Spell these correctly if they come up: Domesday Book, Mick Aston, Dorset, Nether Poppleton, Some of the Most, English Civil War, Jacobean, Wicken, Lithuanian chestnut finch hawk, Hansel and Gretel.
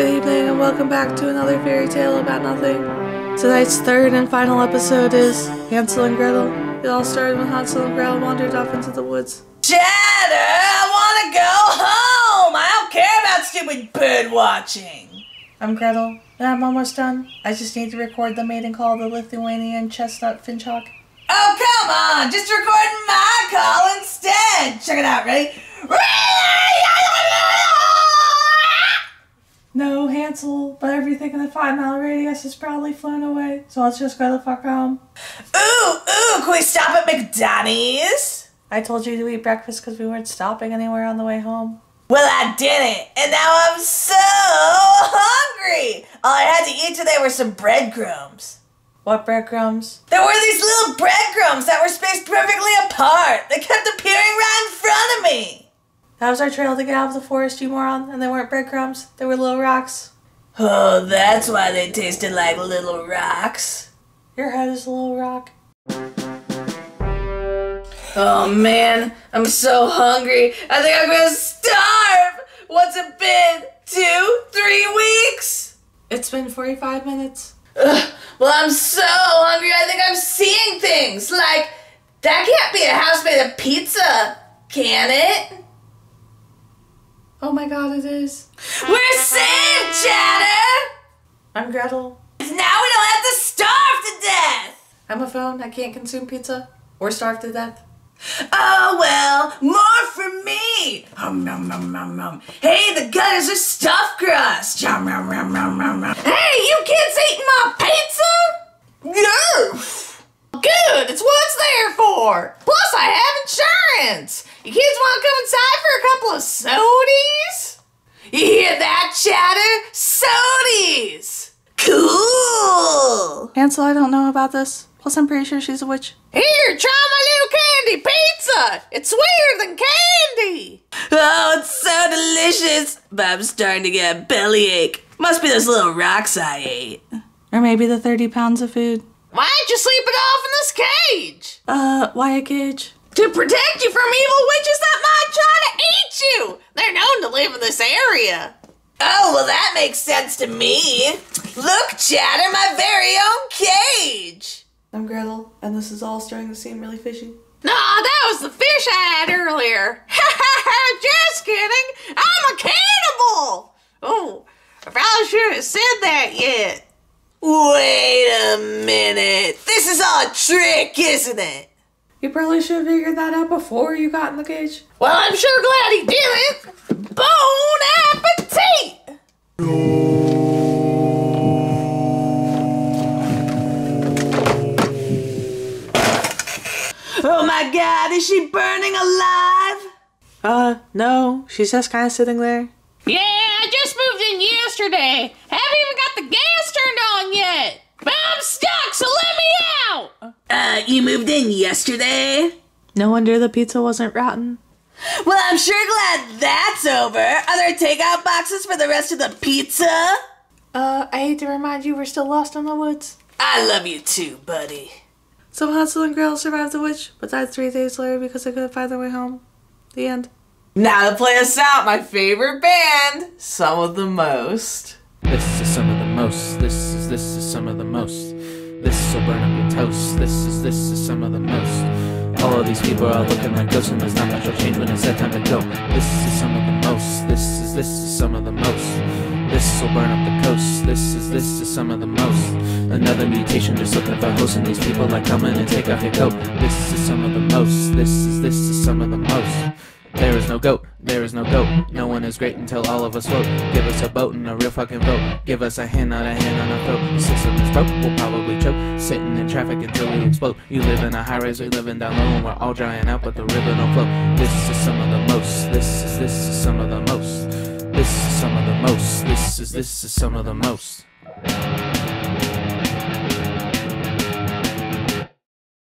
Good evening and welcome back to another fairy tale about nothing. Tonight's third and final episode is Hansel and Gretel. It all started when Hansel and Gretel wandered off into the woods. Chatter! I wanna go home! I don't care about stupid bird watching! I'm Gretel, and I'm almost done. I just need to record the mating call of the Lithuanian chestnut finch hawk. Oh, come on! Just record my call instead! Check it out, ready? No, Hansel, but everything in the 5-mile radius has probably flown away, so let's just go the fuck home. Ooh, can we stop at McDonald's? I told you to eat breakfast because we weren't stopping anywhere on the way home. Well, I didn't, and now I'm so hungry! All I had to eat today were some breadcrumbs. What breadcrumbs? There were these little breadcrumbs that were spaced perfectly apart. They kept appearing right in front of me. That was our trail to get out of the forest, you moron, and they weren't breadcrumbs, they were little rocks. Oh, that's why they tasted like little rocks. Your head is a little rock. Oh man, I'm so hungry. I think I'm gonna starve! What's it been? 2, 3 weeks? It's been 45 minutes. Ugh, well, I'm so hungry, I think I'm seeing things! Like, that can't be a house made of pizza, can it? Oh my god, it is. We're saved, Chatter! I'm Gretel. Now we don't have to starve to death! I'm a phone, I can't consume pizza. Or starve to death. Oh well, more for me! Hum, nom, nom, nom, nom. Hey, the gutters are stuffed crust! Nom, nom, nom, nom, nom, nom. Hey, you kids eating my pizza? No! Good, it's what it's there for! Plus I have insurance! You kids wanna come inside for a couple of sodies? You hear that, Chatter? Sodies! Cool! Hansel, I don't know about this. Plus I'm pretty sure she's a witch. Here, try my little candy pizza! It's sweeter than candy! Oh, it's so delicious! But I'm starting to get a bellyache. Must be those little rocks I ate. Or maybe the 30 pounds of food. Why aren't you sleeping off in this cage? Why a cage? To protect you from evil witches that might try to eat you! They're known to live in this area. Oh, well that makes sense to me. Look, Chatter, my very own cage! I'm Gretel, and this is all starting to seem really fishy. Nah, that was the fish I had earlier. Just kidding! I'm a cannibal! Oh, I probably shouldn't have said that yet. Wait a minute, this is all a trick, isn't it? You probably should have figured that out before you got in the cage. Well, I'm sure glad he didn't. Bon appetit! Oh my god, is she burning alive? No, she's just kind of sitting there. Yeah, I just moved in yesterday. Haven't even got the gas turned on yet. But I'm stuck, so let me out! You moved in yesterday? No wonder the pizza wasn't rotten. Well, I'm sure glad that's over. Are there takeout boxes for the rest of the pizza? I hate to remind you, we're still lost in the woods. I love you too, buddy. So Hansel and Gretel survived the witch, but died 3 days later because they couldn't find their way home. The end. Now to play us out, my favorite band, Some of the Most. This is some of the most. This is some of the most. This'll burn up your toast. This is some of the most. All of these people are looking like ghosts, and there's not much will change when it's that time to go. This is some of the most. This is some of the most. This'll burn up the coast. This is some of the most. Another mutation, just looking for hosts, and these people are coming and take off your coat. This is some of the most. This is some of the most. There is no goat, there is no goat. No one is great until all of us vote. Give us a boat and a real fucking vote. Give us a hand, not a hand on a throat. The system is broke, we'll probably choke. Sitting in traffic until we explode. You live in a high rise, we living down low, and we're all drying out, but the river don't flow. This is some of the most. This is some of the most. This is some of the most. This is some of the most.